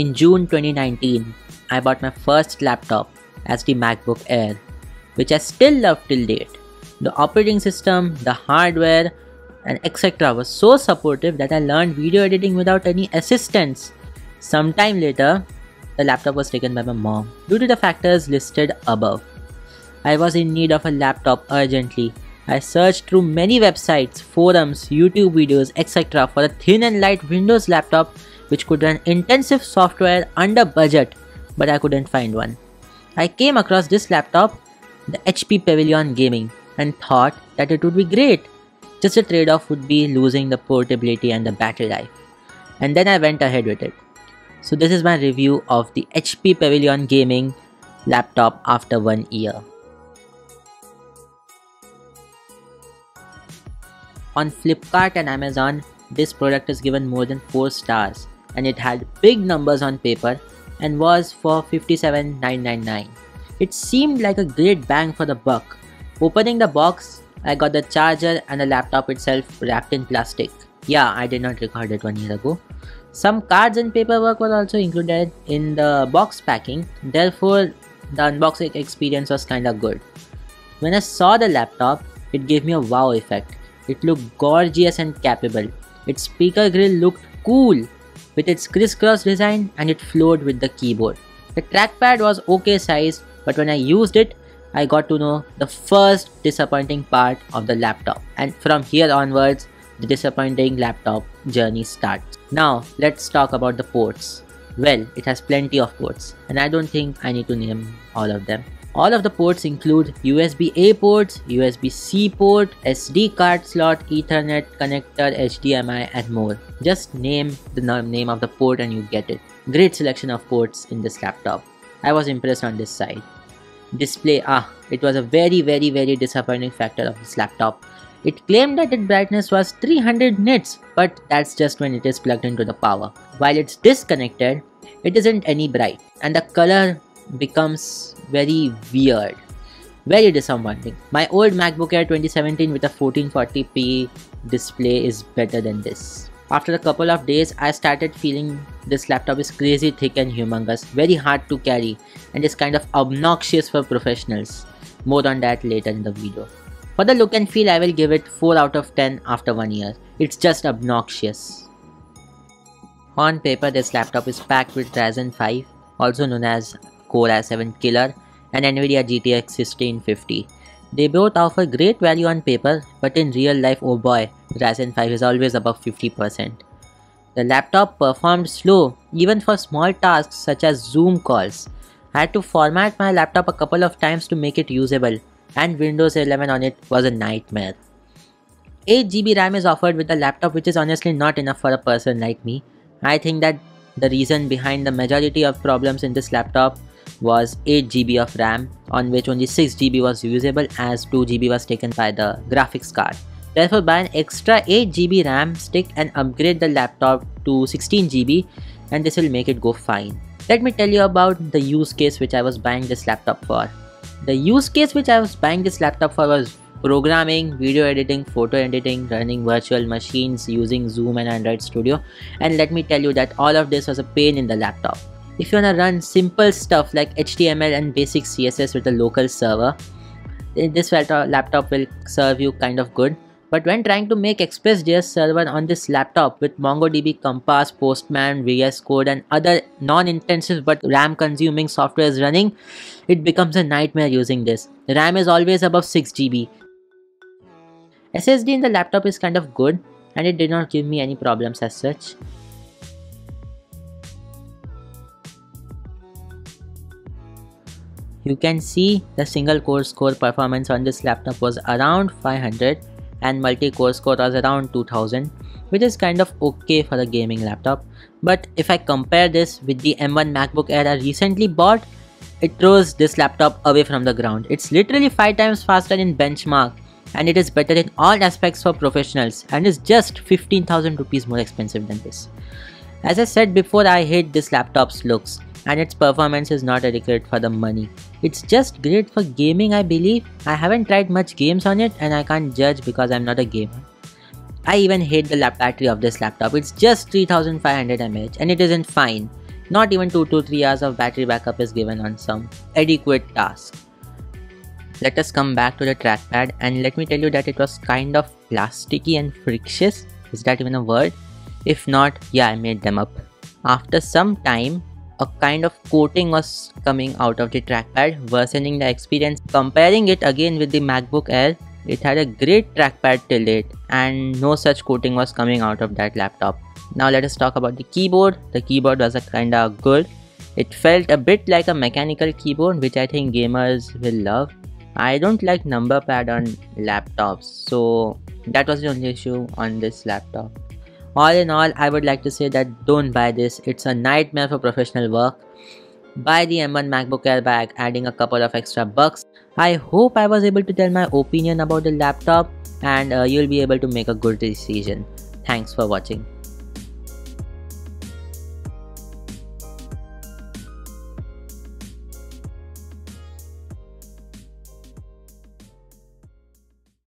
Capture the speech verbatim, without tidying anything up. In June twenty nineteen, I bought my first laptop as the MacBook Air, which I still love till date. The operating system, the hardware and et cetera was so supportive that I learned video editing without any assistance. Sometime later, the laptop was taken by my mom due to the factors listed above. I was in need of a laptop urgently. I searched through many websites, forums, YouTube videos, et cetera for a thin and light Windows laptop which could run intensive software under budget, but I couldn't find one. I came across this laptop, the H P Pavilion Gaming, and thought that it would be great. Just a trade-off would be losing the portability and the battery life. And then I went ahead with it. So this is my review of the H P Pavilion Gaming laptop after one year. On Flipkart and Amazon, this product is given more than four stars and it had big numbers on paper and was for fifty-seven thousand nine hundred ninety-nine dollars. It seemed like a great bang for the buck. Opening the box, I got the charger and the laptop itself wrapped in plastic. Yeah, I did not record it one year ago. Some cards and paperwork were also included in the box packing, therefore the unboxing experience was kinda good. When I saw the laptop, it gave me a wow effect. It looked gorgeous and capable. Its speaker grill looked cool with its crisscross design and it flowed with the keyboard. The trackpad was okay sized, but when I used it, I got to know the first disappointing part of the laptop. And from here onwards, the disappointing laptop journey starts. Now let's talk about the ports. Well, it has plenty of ports and I don't think I need to name all of them. All of the ports include U S B A ports, U S B C port, S D card slot, Ethernet connector, H D M I and more. Just name the name of the port and you get it. Great selection of ports in this laptop. I was impressed on this side. Display, ah, it was a very very very disappointing factor of this laptop. It claimed that its brightness was three hundred nits, but that's just when it is plugged into the power. While it's disconnected, it isn't any bright and the color becomes very weird. Very disappointing. My old MacBook Air twenty seventeen with a fourteen forty p display is better than this. After a couple of days, I started feeling this laptop is crazy thick and humongous, very hard to carry and is kind of obnoxious for professionals. More on that later in the video. For the look and feel, I will give it four out of ten after one year. It's just obnoxious. On paper, this laptop is packed with Ryzen five, also known as Core i seven killer, and Nvidia G T X sixteen fifty. They both offer great value on paper, but in real life, oh boy, Ryzen five is always above fifty percent. The laptop performed slow, even for small tasks such as Zoom calls. I had to format my laptop a couple of times to make it usable, and Windows eleven on it was a nightmare. eight G B RAM is offered with the laptop, which is honestly not enough for a person like me. I think that the reason behind the majority of problems in this laptop was eight G B of RAM, on which only six G B was usable as two G B was taken by the graphics card. Therefore, buy an extra eight G B RAM stick and upgrade the laptop to sixteen G B and this will make it go fine. Let me tell you about the use case which I was buying this laptop for. The use case which I was buying this laptop for was programming, video editing, photo editing, running virtual machines using Zoom and Android Studio, and let me tell you that all of this was a pain in the laptop. If you wanna run simple stuff like H T M L and basic C S S with a local server, this laptop will serve you kind of good. But when trying to make ExpressJS server on this laptop with MongoDB, Compass, Postman, V S Code and other non-intensive but RAM consuming softwares running, it becomes a nightmare using this. RAM is always above six G B. S S D in the laptop is kind of good and it did not give me any problems as such. You can see the single core score performance on this laptop was around five hundred. And multi-core score was around two thousand, which is kind of okay for a gaming laptop. But if I compare this with the M one MacBook Air I recently bought, it throws this laptop away from the ground. It's literally five times faster in benchmark and it is better in all aspects for professionals and is just fifteen thousand rupees more expensive than this. As I said before, I hate this laptop's looks and its performance is not adequate for the money. It's just great for gaming, I believe. I haven't tried much games on it and I can't judge because I'm not a gamer. I even hate the lap battery of this laptop. It's just three thousand five hundred milliamp hours and it isn't fine. Not even two to three hours of battery backup is given on some adequate tasks. Let us come back to the trackpad, and let me tell you that it was kind of plasticky and frictious. Is that even a word? If not, yeah, I made them up. After some time, a kind of coating was coming out of the trackpad, worsening the experience. Comparing it again with the MacBook Air, it had a great trackpad till date, and no such coating was coming out of that laptop. Now let us talk about the keyboard. The keyboard was a kinda good. It felt a bit like a mechanical keyboard, which I think gamers will love. I don't like number pad on laptops, so that was the only issue on this laptop. All in all, I would like to say that don't buy this. It's a nightmare for professional work. Buy the M one MacBook Air by adding a couple of extra bucks. I hope I was able to tell my opinion about the laptop, and uh, you'll be able to make a good decision. Thanks for watching.